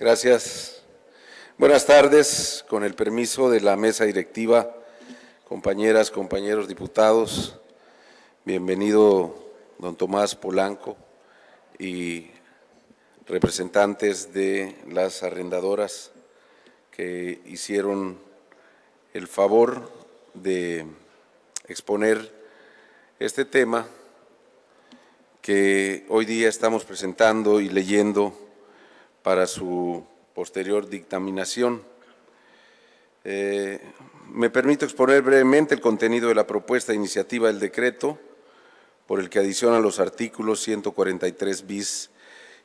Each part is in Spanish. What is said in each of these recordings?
Gracias. Buenas tardes. Con el permiso de la mesa directiva, compañeras, compañeros diputados, bienvenido don Tomás Polanco y representantes de las arrendadoras que hicieron el favor de exponer este tema que hoy día estamos presentando y leyendo para su posterior dictaminación. Me permito exponer brevemente el contenido de la propuesta de iniciativa del decreto por el que adiciona los artículos 143 bis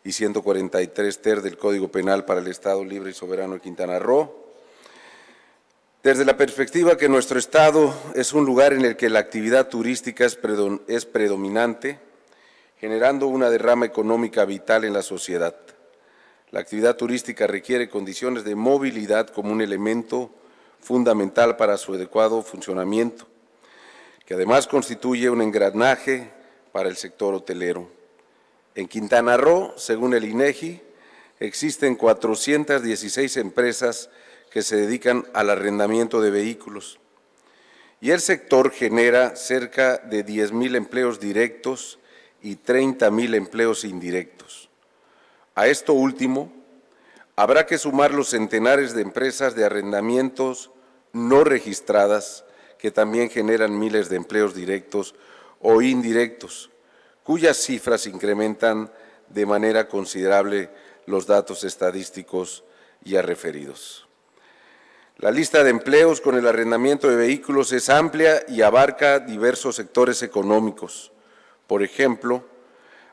y 143 ter del Código Penal para el Estado Libre y Soberano de Quintana Roo. Desde la perspectiva que nuestro Estado es un lugar en el que la actividad turística es predominante, generando una derrama económica vital en la sociedad. La actividad turística requiere condiciones de movilidad como un elemento fundamental para su adecuado funcionamiento, que además constituye un engranaje para el sector hotelero. En Quintana Roo, según el INEGI, existen 416 empresas que se dedican al arrendamiento de vehículos y el sector genera cerca de 10.000 empleos directos y 30.000 empleos indirectos. A esto último, habrá que sumar los centenares de empresas de arrendamientos no registradas que también generan miles de empleos directos o indirectos, cuyas cifras incrementan de manera considerable los datos estadísticos ya referidos. La lista de empleos con el arrendamiento de vehículos es amplia y abarca diversos sectores económicos, por ejemplo,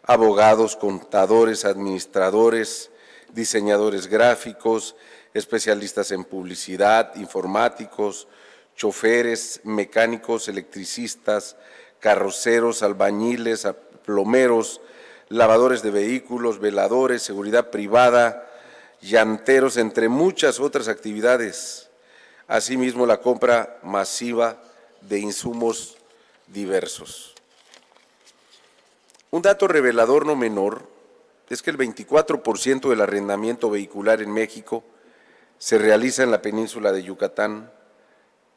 abogados, contadores, administradores, diseñadores gráficos, especialistas en publicidad, informáticos, choferes, mecánicos, electricistas, carroceros, albañiles, plomeros, lavadores de vehículos, veladores, seguridad privada, llanteros, entre muchas otras actividades. Asimismo, la compra masiva de insumos diversos. Un dato revelador no menor es que el 24% del arrendamiento vehicular en México se realiza en la península de Yucatán,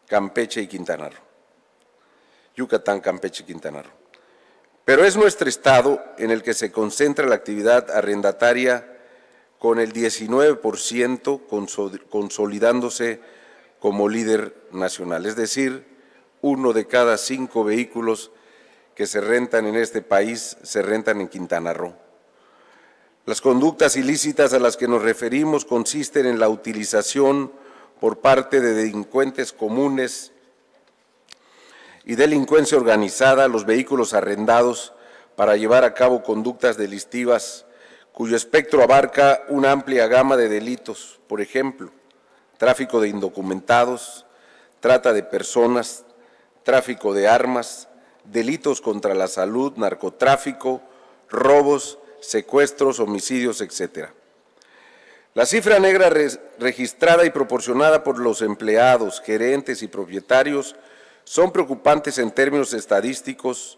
Campeche y Quintana Roo. Yucatán, Campeche y Quintana Roo. Pero es nuestro estado en el que se concentra la actividad arrendataria con el 19% consolidándose como líder nacional, es decir, 1 de cada 5 vehículos que se rentan en este país se rentan en Quintana Roo. Las conductas ilícitas a las que nos referimos consisten en la utilización por parte de delincuentes comunes y delincuencia organizada los vehículos arrendados para llevar a cabo conductas delictivas cuyo espectro abarca una amplia gama de delitos, por ejemplo, tráfico de indocumentados, trata de personas, tráfico de armas, delitos contra la salud, narcotráfico, robos, secuestros, homicidios, etc. La cifra negra registrada y proporcionada por los empleados, gerentes y propietarios son preocupantes en términos estadísticos,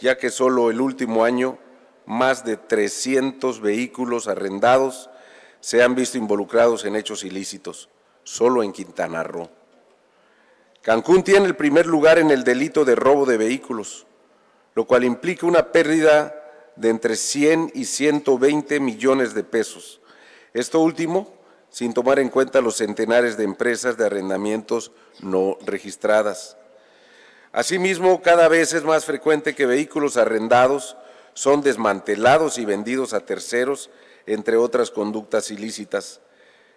ya que solo el último año más de 300 vehículos arrendados se han visto involucrados en hechos ilícitos, solo en Quintana Roo. Cancún tiene el primer lugar en el delito de robo de vehículos, lo cual implica una pérdida de entre 100 y 120 millones de pesos. Esto último, sin tomar en cuenta los centenares de empresas de arrendamientos no registradas. Asimismo, cada vez es más frecuente que vehículos arrendados son desmantelados y vendidos a terceros, entre otras conductas ilícitas.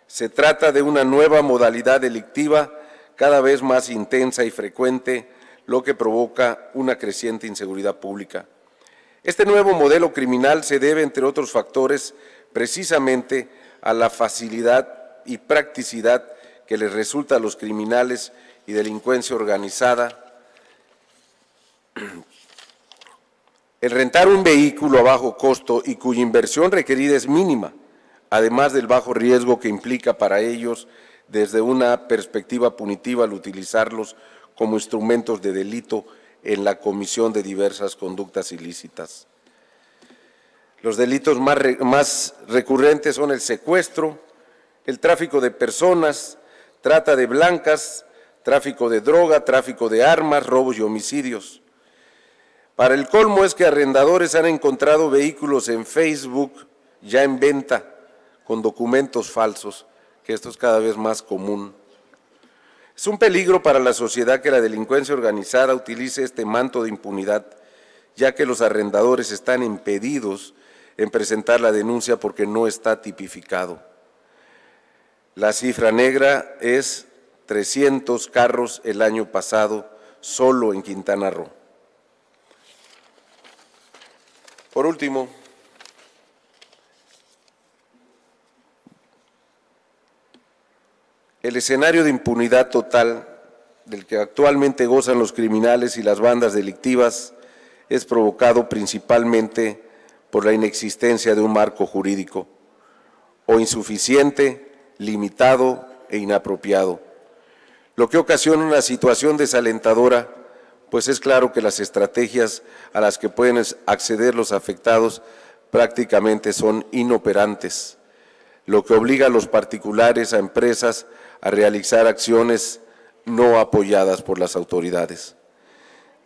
Se trata de una nueva modalidad delictiva cada vez más intensa y frecuente, lo que provoca una creciente inseguridad pública. Este nuevo modelo criminal se debe, entre otros factores, precisamente a la facilidad y practicidad que les resulta a los criminales y delincuencia organizada el rentar un vehículo a bajo costo y cuya inversión requerida es mínima, además del bajo riesgo que implica para ellos desde una perspectiva punitiva al utilizarlos como instrumentos de delito en la comisión de diversas conductas ilícitas. Los delitos más recurrentes son el secuestro, el tráfico de personas, trata de blancas, tráfico de droga, tráfico de armas, robos y homicidios. Para el colmo es que arrendadores han encontrado vehículos en Facebook ya en venta con documentos falsos, que esto es cada vez más común. Es un peligro para la sociedad que la delincuencia organizada utilice este manto de impunidad, ya que los arrendadores están impedidos en presentar la denuncia porque no está tipificado. La cifra negra es 300 carros el año pasado, solo en Quintana Roo. Por último, el escenario de impunidad total del que actualmente gozan los criminales y las bandas delictivas es provocado principalmente por la inexistencia de un marco jurídico, o insuficiente, limitado e inapropiado, lo que ocasiona una situación desalentadora, pues es claro que las estrategias a las que pueden acceder los afectados prácticamente son inoperantes, lo que obliga a los particulares, a empresas, a realizar acciones no apoyadas por las autoridades.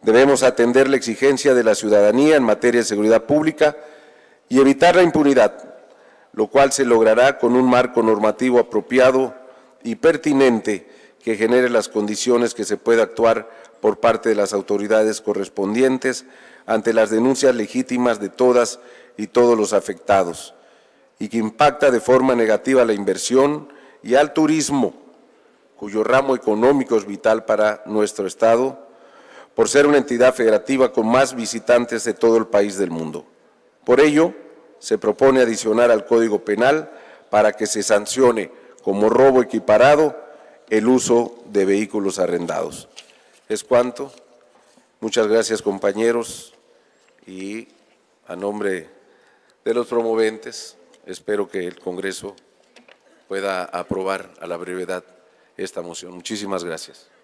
Debemos atender la exigencia de la ciudadanía en materia de seguridad pública y evitar la impunidad, lo cual se logrará con un marco normativo apropiado y pertinente que genere las condiciones que se pueda actuar por parte de las autoridades correspondientes ante las denuncias legítimas de todas y todos los afectados, y que impacta de forma negativa a la inversión y al turismo, cuyo ramo económico es vital para nuestro Estado, por ser una entidad federativa con más visitantes de todo el país del mundo. Por ello, se propone adicionar al Código Penal para que se sancione como robo equiparado el uso de vehículos arrendados. Es cuanto. Muchas gracias, compañeros, y a nombre de los promoventes, espero que el Congreso pueda aprobar a la brevedad esta moción. Muchísimas gracias.